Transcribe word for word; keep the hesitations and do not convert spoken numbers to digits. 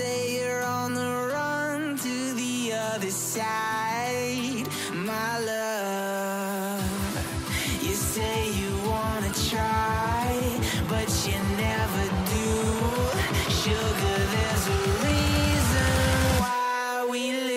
say you're on the run to the other side, my love. You say you wanna try, but you never do. Sugar, there's a reason why we lose.